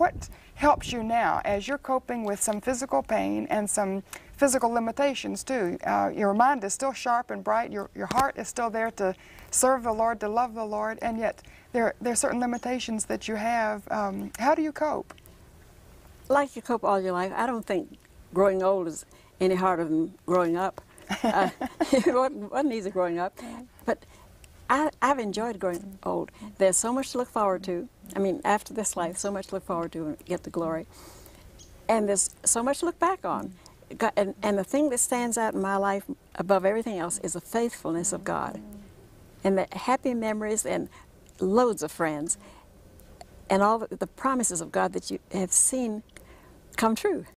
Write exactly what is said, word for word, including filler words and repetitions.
what helps you now as you're coping with some physical pain and some physical limitations too? Uh, your mind is still sharp and bright. Your, your heart is still there to serve the Lord, to love the Lord, and yet there, there are certain limitations that you have. Um, how do you cope? Like you cope all your life. I don't think growing old is any harder than growing up. uh, it wasn't easy growing up, but I, I've enjoyed growing old. There's so much to look forward to. I mean, after this life, so much to look forward to and get the glory. And there's so much to look back on. And, and the thing that stands out in my life above everything else is the faithfulness of God, and the happy memories and loads of friends, and all the, the promises of God that you have seen come true.